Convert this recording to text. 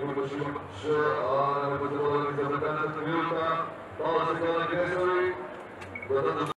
Number 2, Captain Toyota, Power Security Necessary,